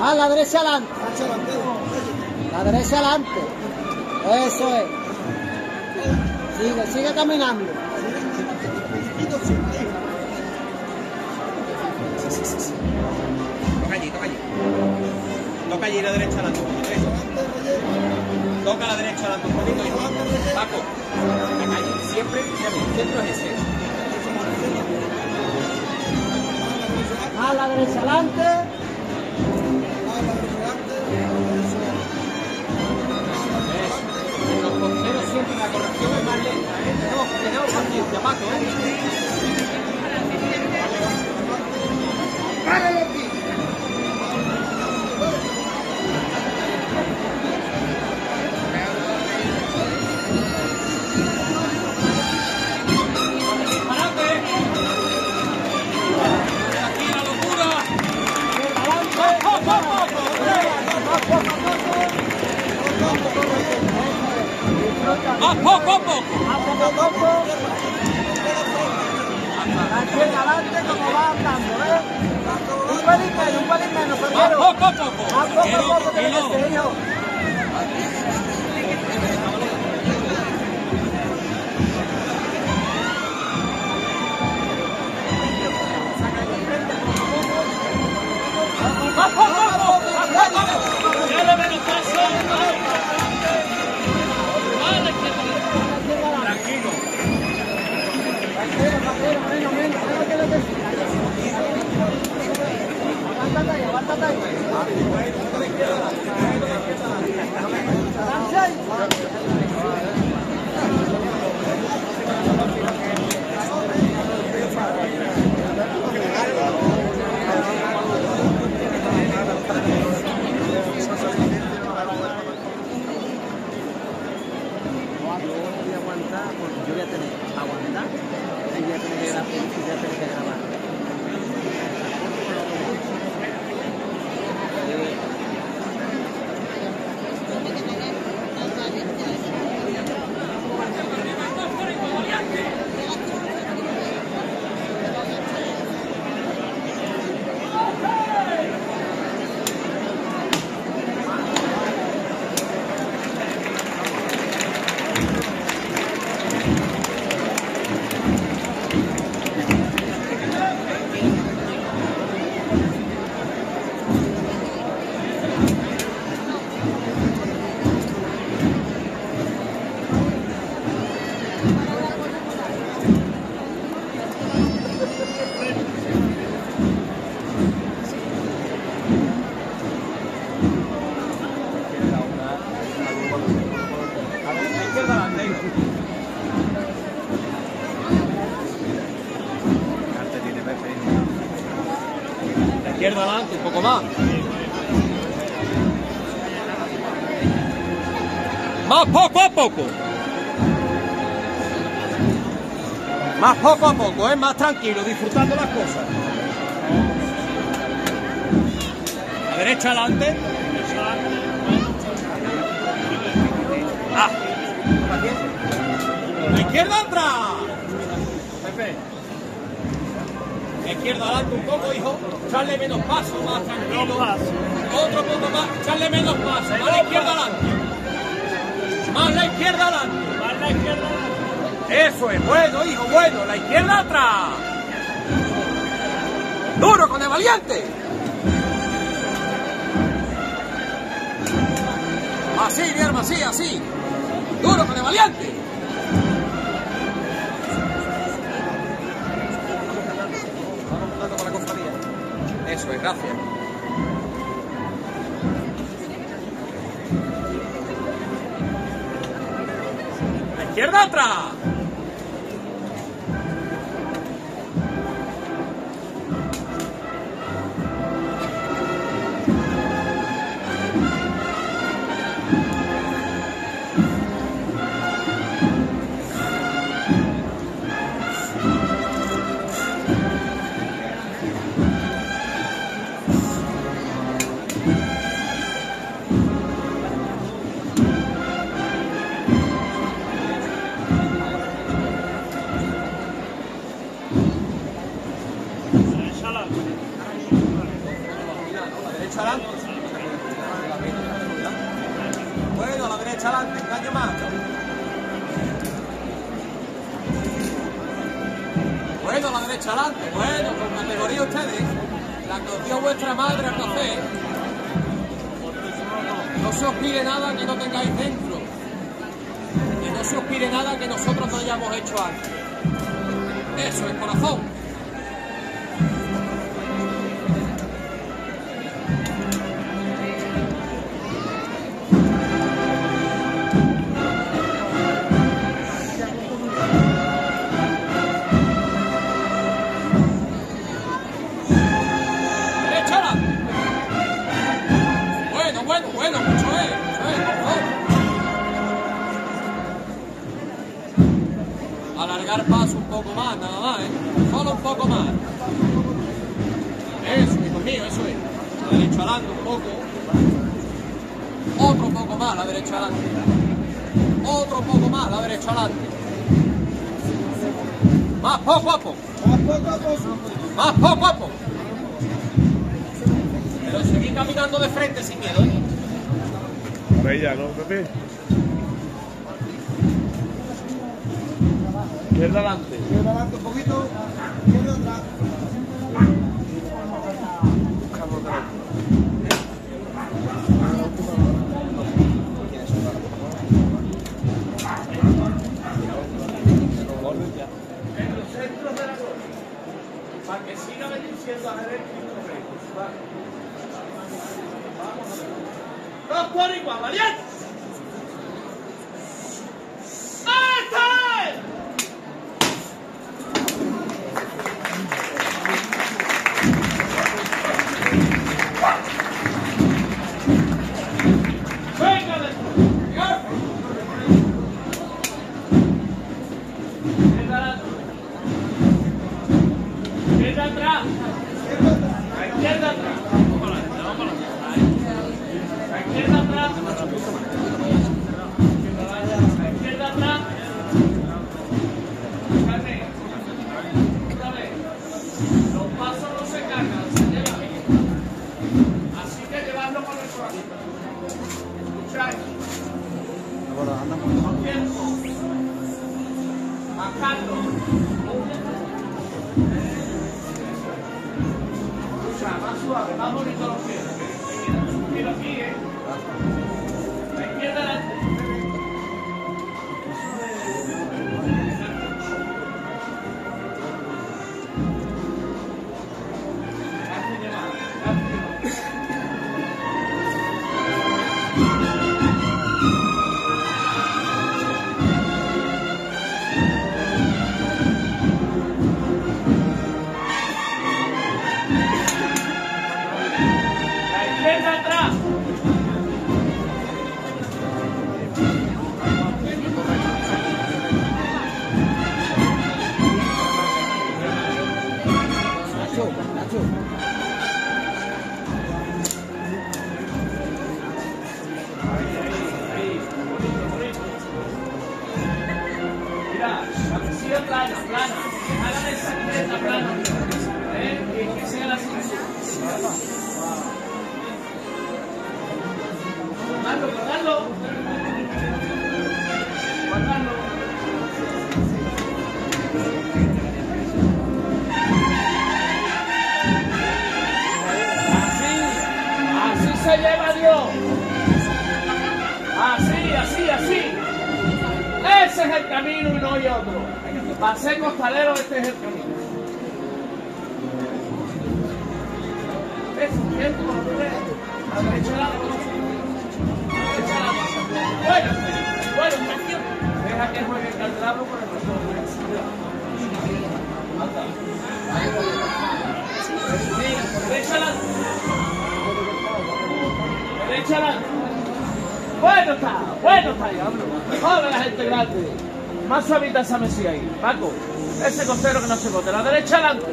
A la derecha adelante. La derecha adelante. Eso es. Sigue, sigue caminando. Toca allí, toca allí. Toca allí la derecha adelante. Toca la derecha adelante un poquito y Paco. La calle. Siempre el centro es ese. A la derecha adelante. La corrección es más lenta, ¿eh? No, tenemos paciencia, Paco, ¿eh? ¡Párale aquí! ¡A poco, a poco! ¡A poco, a poco! Aquí adelante como va andando, ¿eh? Un pelín menos, compañero. ¡A poco, a poco! ¡A poco, a poco! ¡Que no te dejo! ¡A poco, a poco! ¡A poco! ¡Ya le menos paso! izquierda adelante, un poco más. Más poco a poco. Más poco a poco, ¿eh? Más tranquilo, disfrutando las cosas. La derecha adelante. Ah. La izquierda atrás. Pepe. La izquierda adelante un poco, hijo. Echarle menos paso, más tranquilo. Otro poco más. Echarle menos paso. Más la izquierda adelante. Más la izquierda adelante. Más la izquierda adelante. Eso es, bueno, hijo, bueno, la izquierda atrás. Duro con el valiente. Así, mi hermano, así, así. Duro con el valiente. Vamos jugando con la cofradía. Eso es, gracias. La izquierda atrás. Bueno, a la derecha adelante, engaño más. Bueno, a la derecha adelante, bueno, con categoría ustedes, la que os dio vuestra madre al café. No se os pide nada que no tengáis dentro. Y no se os pide nada que nosotros no hayamos hecho antes. Eso es, corazón. Alargar paso un poco más, nada más, ¿eh? Solo un poco más. Eso, hijo mío, eso es. La derecha adelante un poco. Otro poco más, la derecha adelante. Otro poco más, la derecha adelante. Más poco a poco. Más poco a poco. Pero seguir caminando de frente sin miedo, ¿eh? Ahora ya, ¿no, Pepe? Izquierda adelante. Izquierda adelante un poquito. Izquierda atrás. En los centros de la cosa. Para que siga bendiciendo a Jerez y vamos. Dos por igual, valiente. plano, plano. Hágale esa completa, plano. Que sea la cinta. Guardalo, guardalo. Guardalo. Se lleva Dios. Así, así, así. Ese es el camino y no hay otro. Para ser costalero, este es el camino. Bueno, deja que juegue el candelabro por el resto. Bueno está, bueno está. Joder, la gente grande. Más suavita esa mesía ahí, Paco. Ese costero que no se bote. La derecha adelante.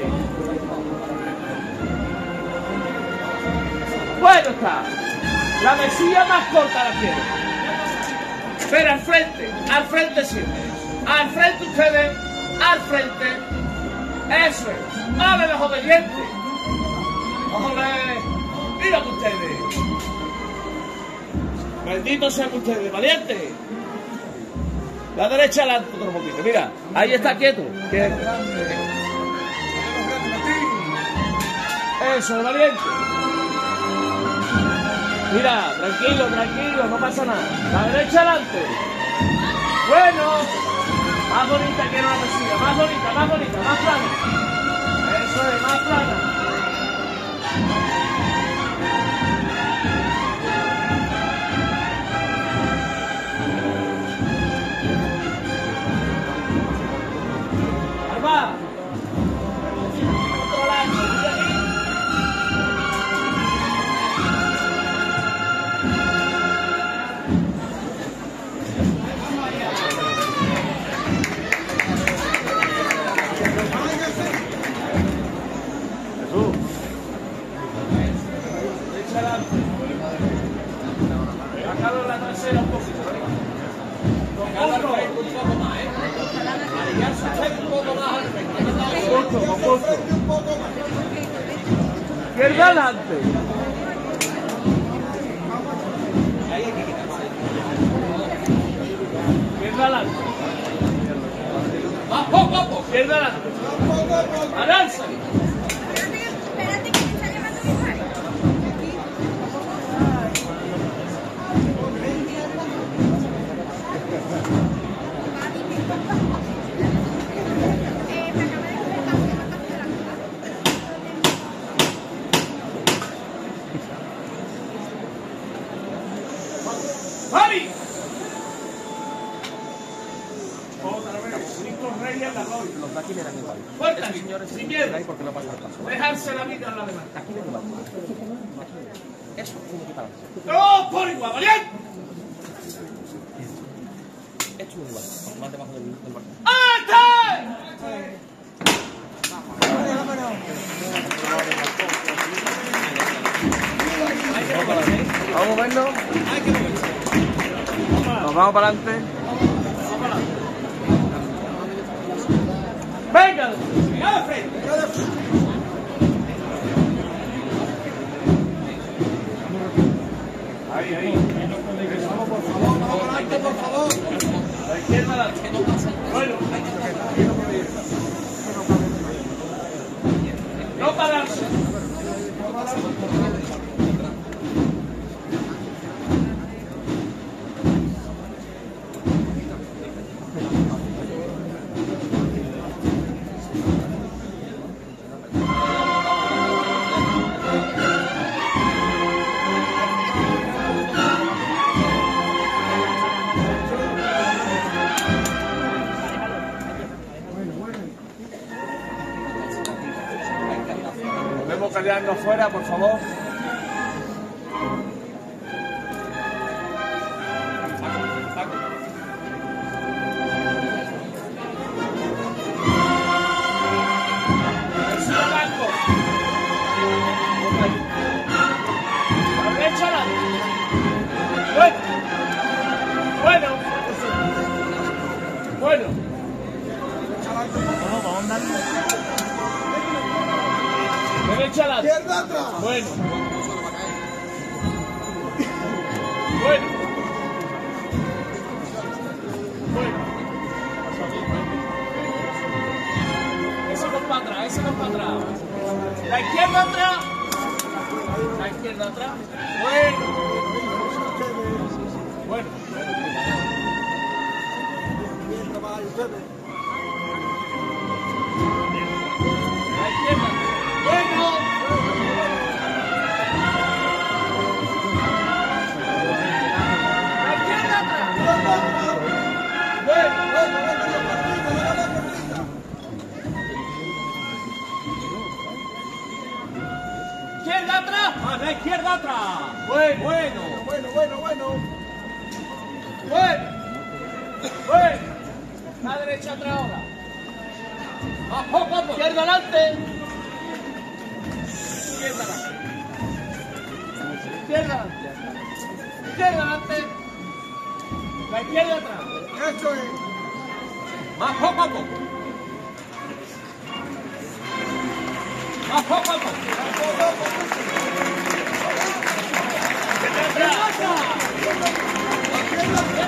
Bueno está. La mesía más corta la quiero. Pero al frente siempre. Al frente ustedes, al frente. Eso es. ¡Ole los obedientes! ¡Ole! ¡Mira que ustedes! Benditos sean ustedes, valientes. La derecha adelante otro poquito, mira, ahí está quieto. Quieto. Eso, valiente. Mira, tranquilo, tranquilo, no pasa nada. La derecha adelante. Bueno, más bonita que no la mesilla, más bonita, más bonita, más plana. Eso es, más plana. Izquierda adelante. Izquierda adelante. Más poco a poco. Izquierda adelante. Adelante. Espérate que me está llamando mi padre. Dejarse la vida en la demás. Aquí no va. Eso tiene que parar. ¡No! ¡Por igual, valiente! Esto no igual. Más debajo del barco. ¡Ate! Vamos a verlo. Nos vamos para adelante. Venga, venga de frente, venga de frente. Ahí, ahí. Vamos por adelante, por favor. La izquierda adelante. Bueno. No pararse. Quedarnos fuera, por favor. Bueno. Bueno. Échalas. Izquierda atrás. Bueno. Bueno. Bueno. Eso no es para atrás, eso no es para atrás. La izquierda atrás. La izquierda atrás. Bueno. Bueno. Izquierda atrás, a la izquierda atrás. Bueno, bueno, bueno, bueno, bueno. Bueno, bueno. La derecha atrás ahora. Más poco, poco. Izquierda adelante. Izquierda adelante. Izquierda adelante. Izquierda adelante. La izquierda atrás. Eso es. Más poco a poco. Más poco a poco. La izquierda atrás. Izquierda adelante.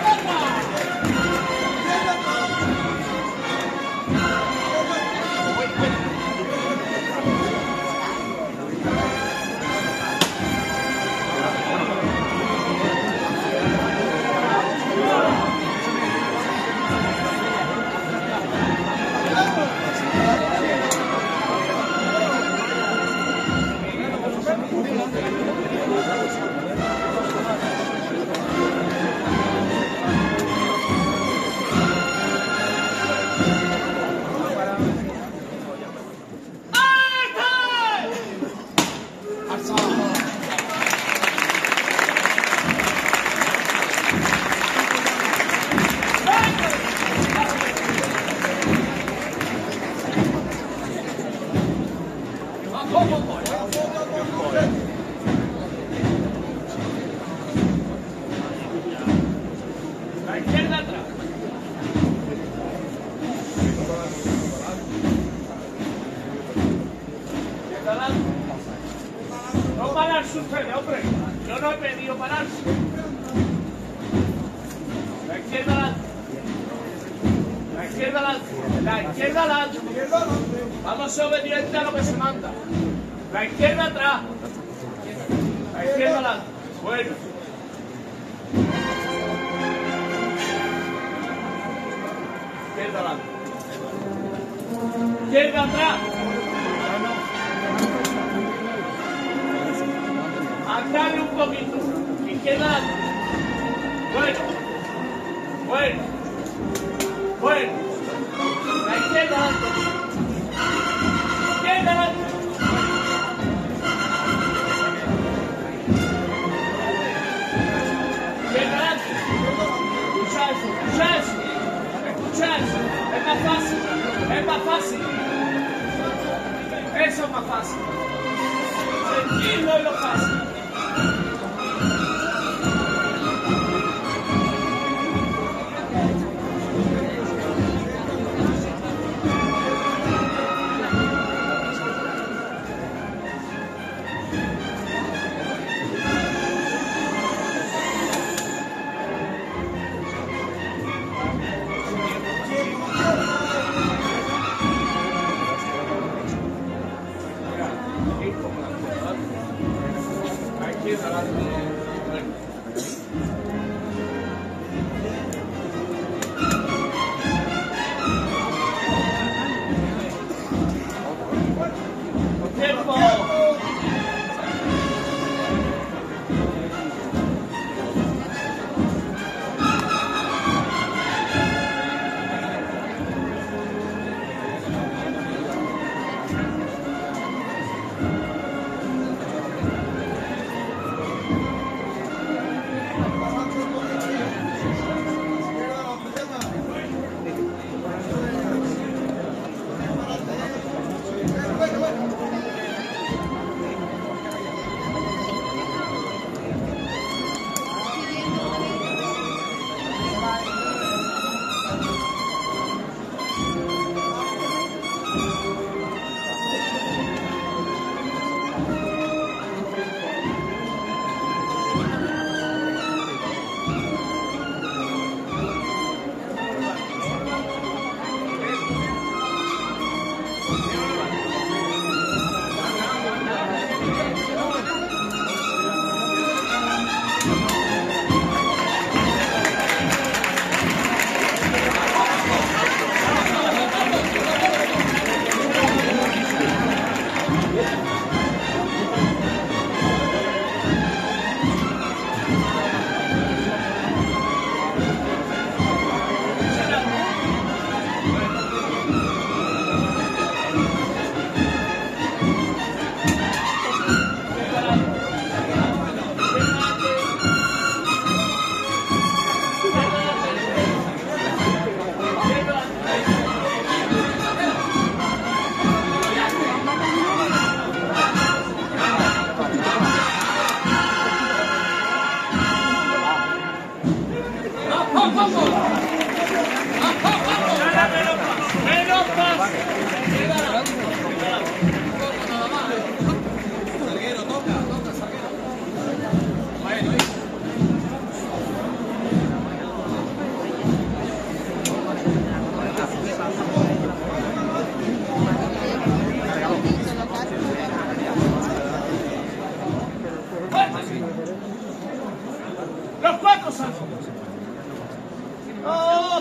No pararse ustedes, hombre. Yo no he pedido pararse. La izquierda adelante. La izquierda adelante. La izquierda adelante. Vamos a ser obedientes a lo que se manda. La izquierda atrás. La izquierda adelante. Bueno. Izquierda adelante. Izquierda atrás. Atrás un poquito. Izquierda adelante. Bueno. Bueno. Bueno. La izquierda adelante. Izquierda adelante. Es más fácil, eso es más fácil, sentirlo es lo fácil. Thank you.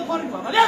Forma, ¿vale?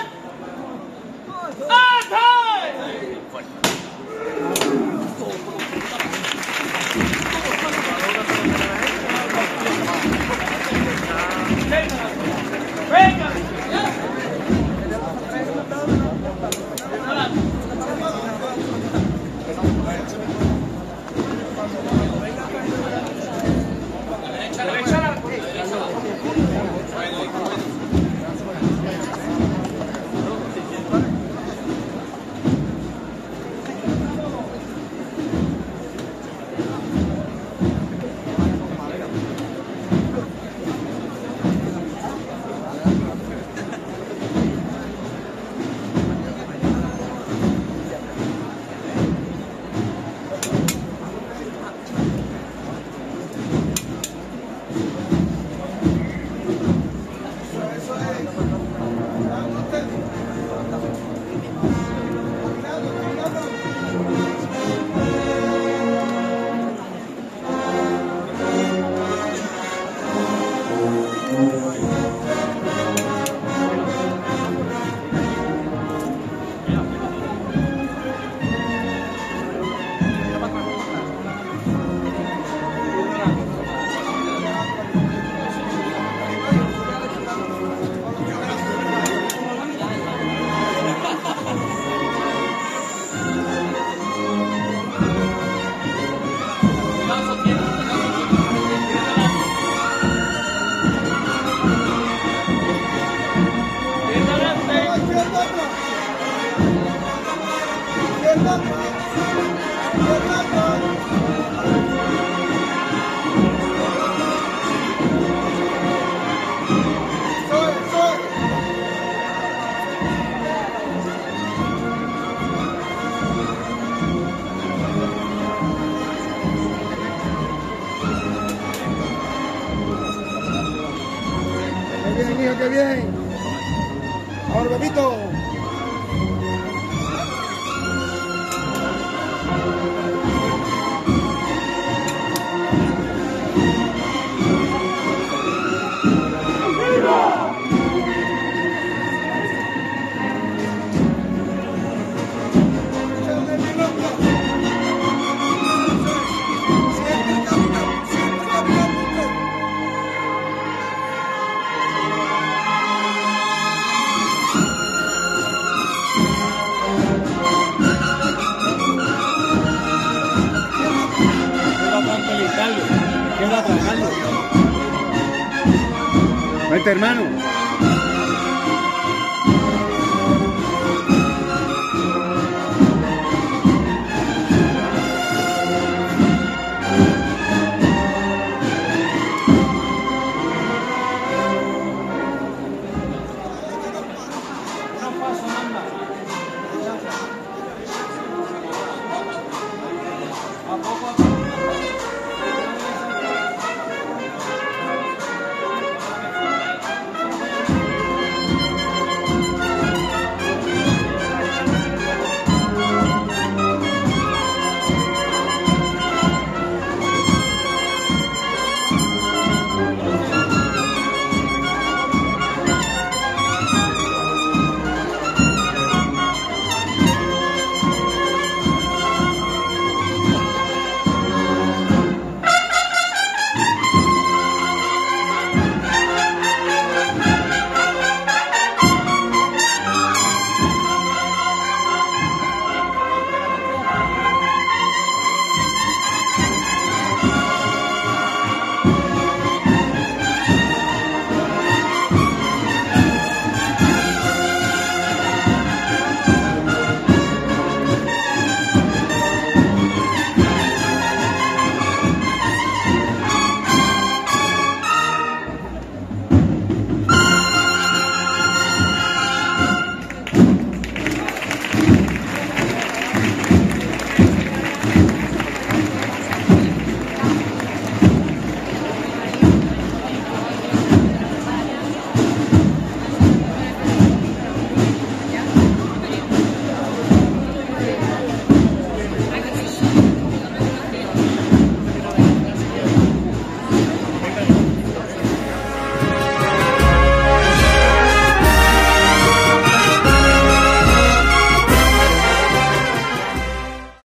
¡Qué bien! ¡Ahora, Pepito! Hermano.